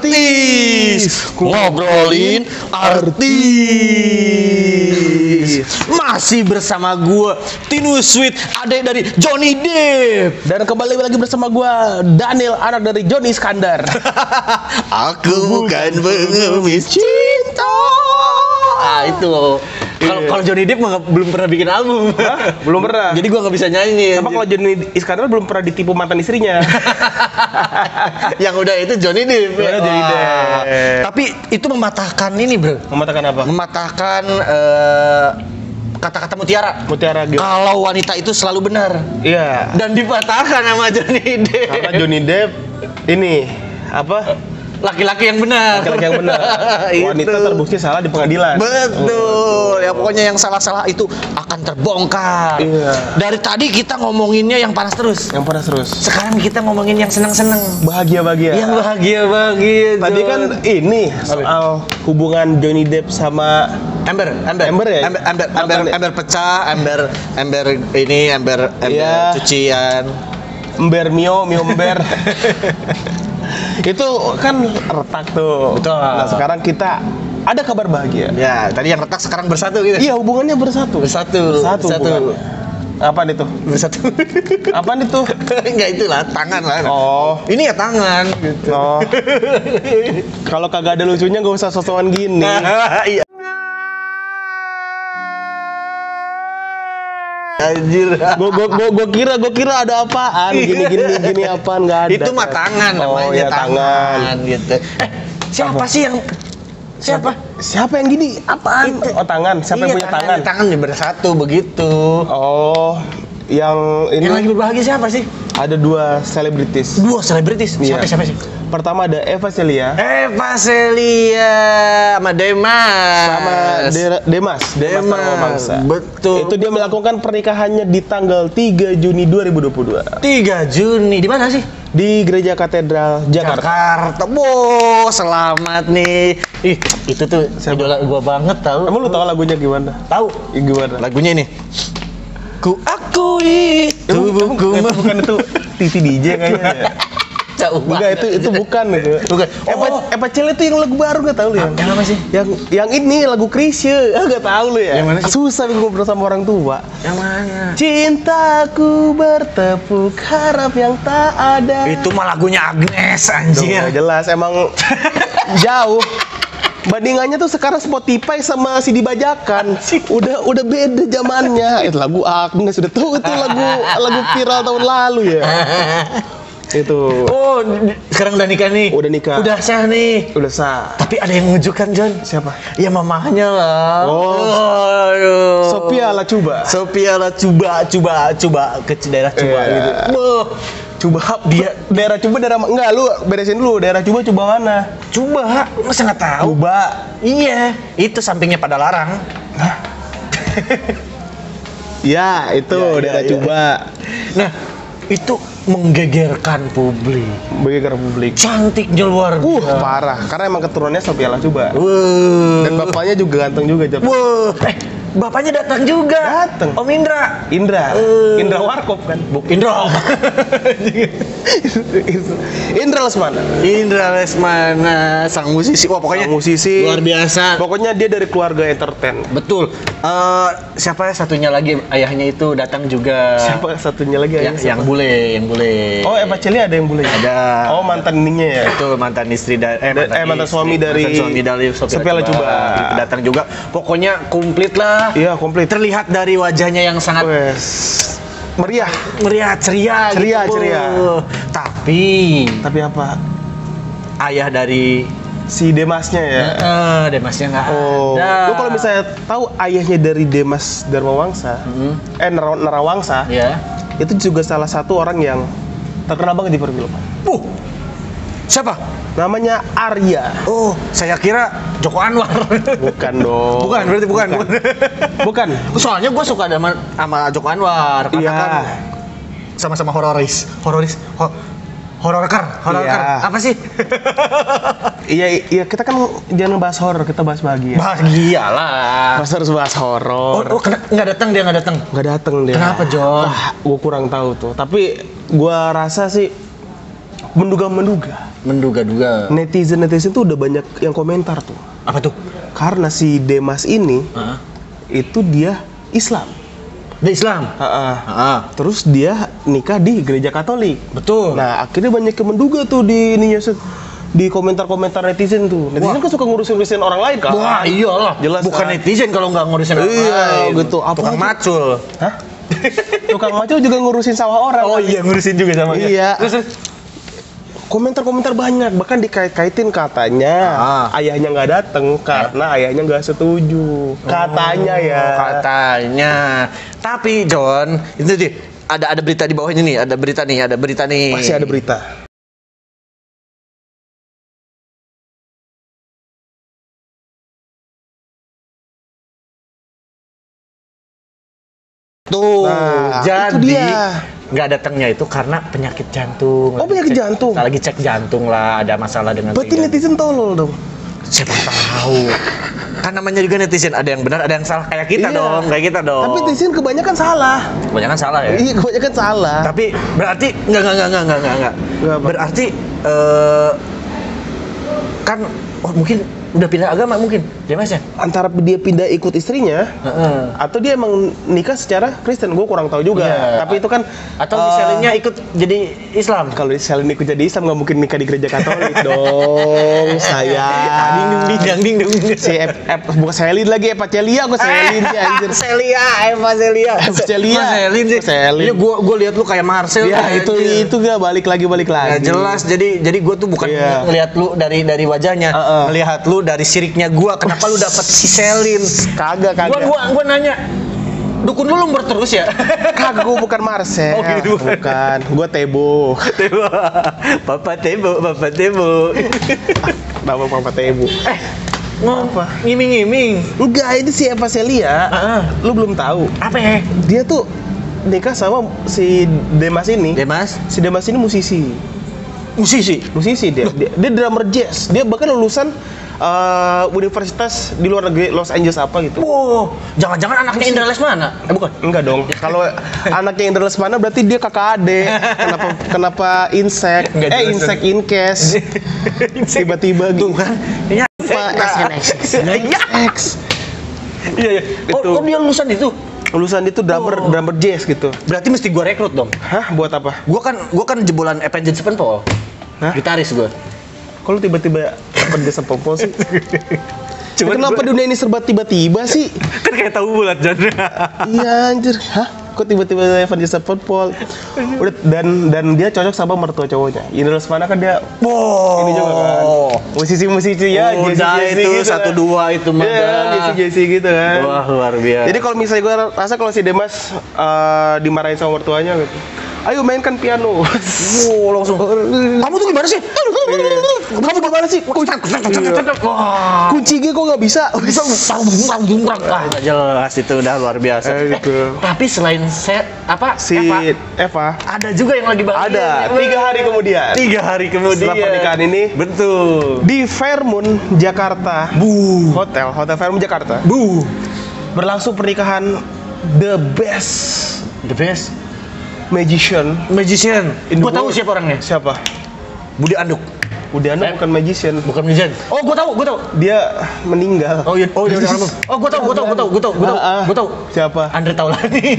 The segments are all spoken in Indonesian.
artis, ngobrolin artis. Masih bersama gue Tinus Sweet, adik dari Johnny Depp, dan kembali lagi bersama gue Daniel, anak dari Johnny Skandar. Aku bukan pengemis cinta. Ah itu loh. Kalau Johnny Depp belum pernah bikin album. Belum pernah. Jadi gua nggak bisa nyanyi. Tapi kalau Johnny Iskandar belum pernah ditipu mantan istrinya. Yang udah itu Johnny Depp. Ya? Johnny Depp. Tapi itu mematahkan ini, Bro. Mematahkan apa? Mematahkan kata-kata mutiara gitu. Kalau wanita itu selalu benar. Iya. Dan dipatahkan sama Johnny Depp. Karena Johnny Depp ini apa? Laki-laki yang benar. Laki-laki yang benar. Wanita terbukti salah di pengadilan. Betul. Ya pokoknya yang salah-salah itu akan terbongkar. Iya. Dari tadi kita ngomonginnya yang panas terus. Yang panas terus. Sekarang kita ngomongin yang senang-senang. Bahagia-bahagia. Yang bahagia-bahagia. Tadi kan ini soal hubungan Johnny Depp sama Amber pecah, Amber ini, Amber cucian. Ember mio ember. Itu kan retak tuh. Betul. Nah sekarang kita ada kabar bahagia. Ya tadi yang retak sekarang bersatu gitu. Iya hubungannya bersatu. Bersatu. Apaan itu? Bersatu. Apaan itu? Enggak itulah, tangan lah. Oh. Ini ya tangan. Gitu. Oh. Kalau kagak ada lucunya nggak usah sosokan gini. Iya. Anjir. Gua kira ada apaan. Gini apaan enggak ada. Itu mah tangan namanya, oh, ya, tangan gitu. Siapa sih yang Siapa yang gini? Apaan? Oh, tangan. Siapa yang punya tangan? Tangan bersatu begitu. Oh, yang lagi berbahagia siapa sih? Ada dua selebritis. Siapa sih? Pertama ada Eva Celia. Sama Demas. Demas Dharmawangsa. Betul. Itu dia melakukan pernikahannya di tanggal 3 Juni 2022. 3 Juni di mana sih? Di Gereja Katedral Jakarta. Bo, selamat nih. Ih, itu tuh idola gua banget tahu. Kamu lu tahu lagunya gimana? Tahu. Gimana? Lagunya ini. Ku akui tubuhku bukan itu TV DJ kayaknya. Enggak, itu bukan itu. Bukan. Eva Celia itu yang lagu baru, enggak tahu lu yang. Yang apa sih? Yang ini lagu Krisye. Enggak tahu lu ya. Yang mana sih? Susah ngobrol sama orang tua. Yang mana? Cintaku bertepuk harap yang tak ada. Itu mah lagunya Agnes anjir. Duh, jelas emang jauh. Bandingannya tuh sekarang Spotify sama CD bajakan. Udah beda zamannya. Itu lagu Agnes udah tuh itu lagu viral tahun lalu ya. Itu. Oh, sekarang udah nikah nih. Udah nikah. Udah sah nih. Udah sah. Tapi ada yang menunjukkan, John. Siapa? Ya mamahnya lah. Oh. Aduh. Sophia Latjuba, coba ke daerah Cuba gitu. Wah. Coba dia daerah enggak lu beresin dulu daerah coba mana? Coba, masa enggak tahu? Coba. Iya, itu sampingnya Padalarang. Hah? Ya, itu ya, daerah coba. Ya. Nah, itu menggegerkan publik. Cantiknya luar biasa. Parah. Karena emang keturunannya Sophia Latjuba. Dan bapaknya juga ganteng juga. Bapaknya datang juga. Datang. Om Indra. Indra Warkop kan? Indra. Indra Lesmana, sang musisi. Wah, pokoknya sang musisi luar biasa. Pokoknya dia dari keluarga entertain. Betul. Siapa satunya lagi ayahnya itu datang juga? Siapa satunya lagi ayahnya? Yang bule. Oh, Eva Celia ada yang bule. Ada. Oh, mantan ininya ya. Itu mantan istri mantan suami dari Sophia Latjuba. Datang juga. Pokoknya komplit lah. Iya, komplit. Terlihat dari wajahnya yang sangat meriah, ceria. Tapi apa? Ayah dari si Demasnya ya. Demasnya nggak ada. Lo kalau misalnya tahu ayahnya dari Demas Dharmawangsa, Narawangsa, yeah. Itu juga salah satu orang yang terkenal banget di perfilman. Siapa? Namanya Arya. Oh, saya kira Joko Anwar. Bukan dong. Bukan. Soalnya gue suka sama Joko Anwar. Iya. Kan sama-sama hororkar. Iya. Apa sih? Iya, kita kan jangan bahas horor, kita bahas bahagia. Bahagialah. Masa harus bahas horor. Oh, nggak datang dia. Nggak datang dia. Kenapa, John? Gue kurang tahu tuh. Tapi gue rasa sih menduga-duga. Netizen tuh udah banyak yang komentar tuh. Apa tuh? Karena si Demas ini itu dia Islam. Dia Islam? Terus dia nikah di gereja Katolik. Betul. Nah akhirnya banyak yang menduga tuh di komentar-komentar netizen tuh. Netizen kan suka ngurusin orang lain kan? Wah iyalah. Jelas, bukan kan? Netizen kalau nggak ngurusin orang lain. Gitu. Tukang macul. Hah? Tukang macul juga ngurusin sawah orang. Oh kan? Iya ngurusin juga sama. Iya. Terus komentar-komentar banyak, bahkan dikait-kaitin katanya ayahnya nggak dateng karena ayahnya nggak setuju katanya. Katanya, tapi John itu sih ada berita di bawahnya nih, ada berita nih masih ada berita. Tuh, nah, jadi nggak datangnya itu karena penyakit jantung. Oh, penyakit jantung. Lagi cek jantung lah, ada masalah dengan. Berarti netizen tolol dong. Siapa tahu. Kan namanya juga netizen, ada yang benar, ada yang salah. Kayak kita dong, kayak kita dong. Tapi netizen kebanyakan salah. Kebanyakan salah ya? Iya, kebanyakan salah. Tapi berarti enggak. Berarti kan mungkin udah pindah agama mungkin, Demas ya? Antara dia pindah ikut istrinya, atau dia emang nikah secara Kristen, gue kurang tahu juga. Tapi itu kan atau misalnya ikut jadi Islam. Kalau misalnya ikut jadi Islam nggak mungkin nikah di gereja Katolik dong, sayang. Si bukan Selin lagi, Eva Celia, gue Selin sih anjir. Eva Celia. Gue lihat lu kayak Marcel. Ya itu gak balik lagi. Jelas, jadi gue tuh bukan ngelihat lu dari wajahnya, ngelihat lu dari siriknya gua. Kenapa lu dapet si Selin? Kagak. Gua nanya, dukun lu lumber terus ya? Kagak, gua bukan Marcel. Oh gitu. Bukan, gua Tebo. Tebo. Bapak Tebo. Nama Papa Tebo. Ngapa? Ngiming-ngiming. Enggak, itu si Eva Celia. Lu belum tahu. Apa ya? Dia tuh nikah sama si Demas ini. Demas? Si Demas ini musisi dia. Dia drummer jazz. Dia bahkan lulusan universitas di luar negeri, Los Angeles apa gitu. Wow, jangan-jangan anaknya Indra Lesmana? Bukan. Enggak dong. Kalau anaknya Indra Lesmana berarti dia kakak adek. Kenapa insek? Insek in case. Tiba-tiba gitu kan. Iya, SNX. Iya. Oh, dia lulusan itu drummer jazz gitu. Berarti mesti gua rekrut dong. Hah, buat apa? Gua kan jebolan Avenged Sevenfold. Hah? Gitaris gua. Kalau tiba-tiba pedes sepopol sih. Cuman kenapa dunia ini serba tiba-tiba sih? Kan kayak tahu bulat genre. Iya anjir. Hah? Kok tiba-tiba Avenged Sevenfold? Udah dan dia cocok sama mertua cowoknya. Indra Lesmana kan dia. Wow. Ini juga kan. Musisi ya, Jesse itu satu dua itu mah. Iya, Jesse gitu kan. Wah, luar biasa. Jadi kalau misalnya gue rasa kalau si Demas dimarahin sama mertuanya gitu. Ayo mainkan piano. Wow, langsung. Kamu tuh gimana sih? Kamu gimana sih? Kunci G kok nggak bisa? Jelas itu udah luar biasa. Tapi selain si Eva, ada juga yang lagi bahagia. Ada 3 hari kemudian. Setelah pernikahan ini, betul. Di Fairmont, Jakarta. Bu. Hotel Fairmont Jakarta. Bu. Berlangsung pernikahan the best. Magician. Gua tahu siapa orangnya. Siapa? Budi Anduk bukan magician. Oh, gua tahu. Dia meninggal. Oh iya. Oh, dia meninggal. Oh, gua tahu. Siapa? Andre Taulani.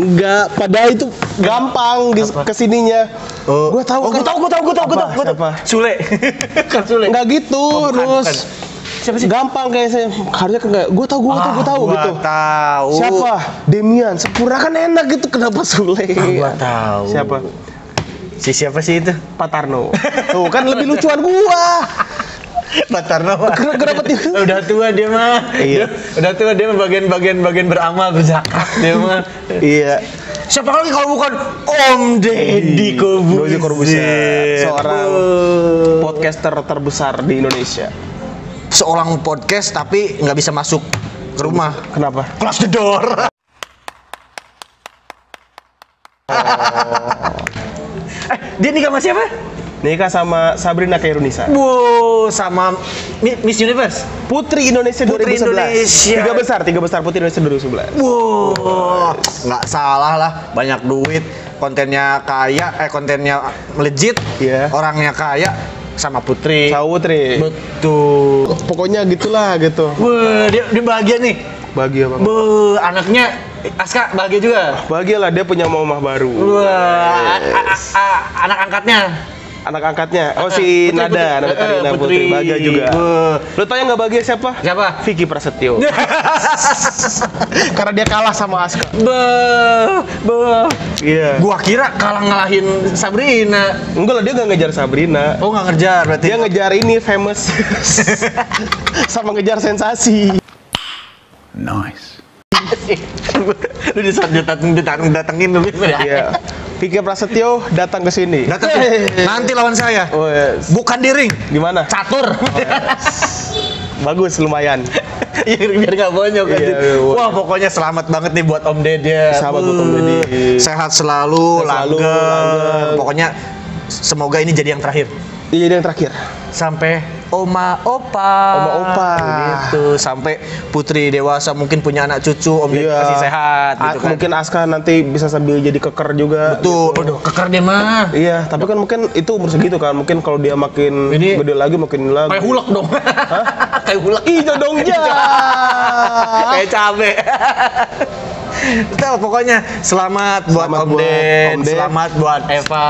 Enggak, padahal itu gampang di kesininya. Gua tahu. Siapa? Sule. Kan Sule. Enggak gitu, terus. Siapa sih? Gampang kayak saya. Harusnya kayak gua tahu gitu. Tahu. Siapa? Demian. Sepura kan enak gitu, kenapa Sule? Gua tahu. Siapa? Siapa sih itu? Pak Tarno. Tuh kan lebih lucuan gua. Pak Tarno. Kenapa tiba? Udah tua dia mah. Iya. Udah tua dia mah bagian beramal berzakat dia mah. Iya. Siapa lagi kalau bukan Om Deddy Corbuzier, seorang podcaster terbesar di Indonesia. Seorang podcast tapi nggak bisa masuk ke rumah. Kenapa? Close the door. Dia nikah sama siapa? nikah sama Sabrina Chairunnisa. Wow, sama Miss Universe, Putri Indonesia 2011. Indonesia. Tiga besar Putri Indonesia 2011. Wow, nggak salah lah, banyak duit, kontennya kaya, kontennya legit, yeah. Orangnya kaya. Sama Putri. Sama Putri. Betul. Pokoknya gitulah gitu. Wah, dia bahagia nih. Bahagia banget. Beuh, anaknya Aska bahagia juga. Bahagia lah, dia punya mamah baru. Wah, yes. Anak angkatnya. Oh, si Putri, Nada, anak Katarina Putri bahagia juga. Lo tau yang gak bahagia siapa? Siapa? Vicky Prasetyo. Karena dia kalah sama Aska. Iya. Yeah. Gua kira kalah ngalahin Sabrina. Enggak lah, dia gak ngejar Sabrina. Oh, gak ngejar berarti. Dia ngejar ini, famous. Sama ngejar sensasi. Nice. Lu datengin lebih. Iya. Vicky Prasetyo datang ke sini. Nanti lawan saya. Oh, yes. Bukan di ring. Gimana? Catur. Oh, yes. Bagus, lumayan. Biar gak bonyok. Yeah, wah, pokoknya selamat banget nih buat Om Deddy. Sahabat buat Om Deddy. Sehat selalu, langgeng. Pokoknya semoga ini jadi yang terakhir. Iya, yang terakhir. Sampai Oma Opa. Oma Opa. Gitu. Sampai Putri dewasa, mungkin punya anak cucu, Om Deddy masih sehat. Gitu kan. Mungkin Aska nanti bisa sambil jadi keker juga. Betul. Gitu. Aduh, keker dia mah. Iya, tapi kan mungkin itu umur segitu kan. Mungkin kalau dia makin ini, gede lagi. Kayak hulek dong. Hah? Kayak hulek. Itu dong ya. Kayak cabe. Betul, pokoknya selamat buat Om Deddy, selamat buat Eva.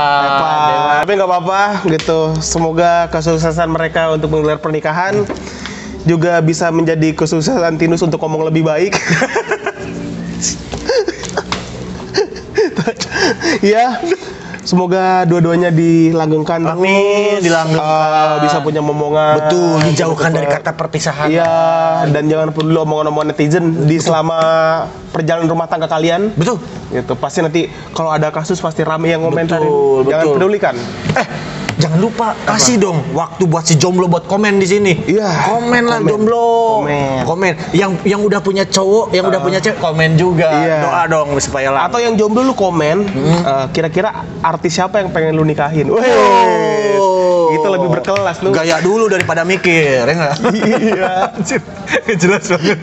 Tapi nggak apa-apa gitu. Semoga kesuksesan mereka untuk menggelar pernikahan juga bisa menjadi kesuksesan Tinus untuk ngomong lebih baik. Ya, semoga dua-duanya dilanggengkan. Amin, dilanggengkan. Bisa punya momongan. Betul, dijauhkan dari kata perpisahan. Iya, dan jangan perlu omongan-omongan netizen di selama perjalanan rumah tangga kalian. Betul. Gitu, pasti nanti kalau ada kasus pasti rame yang komentarin. Betul. Jangan pedulikan. Jangan lupa kasih dong waktu buat si jomblo buat komen di sini. Iya. Komen lah jomblo. Komen. Yang udah punya cowok, yang udah punya cewek komen juga. Iya. Doa dong supaya lah. Atau yang jomblo lu komen. Kira-kira artis siapa yang pengen lu nikahin? Wih. Itu lebih berkelas lu. Gaya dulu daripada mikir, ya nggak? Iya. Jelas banget.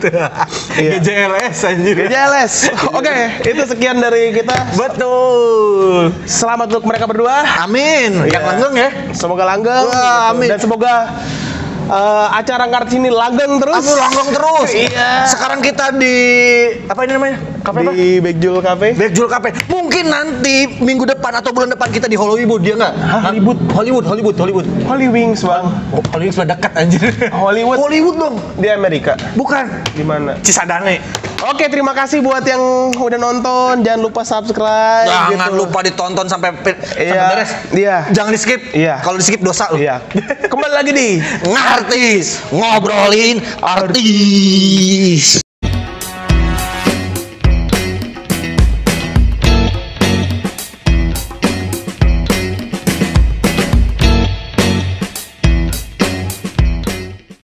GJLS anjir. GJLS. Oke, itu sekian dari kita. Betul. Selamat untuk mereka berdua. Amin. Yang langgeng ya. Semoga langgeng. Wah, amin. Dan semoga acara Kartini langgeng terus. Aku langgeng terus. Iya. Sekarang kita di apa ini namanya? Cafe di Bekjul Cafe. Bekjul Cafe. Mungkin nanti minggu depan atau bulan depan kita di Hollywood, dia enggak? Hollywood. Hollywood, Bang. Hollywood sudah dekat anjir. Hollywood dong. Di Amerika. Bukan. Di mana? Cisadane. Oke, terima kasih buat yang udah nonton. Jangan lupa subscribe. Jangan lupa ditonton sampai beres. Iya. Jangan di skip. Iya. Kalau di skip dosa loh. Iya. Kembali lagi di Ngartis, ngobrolin artis.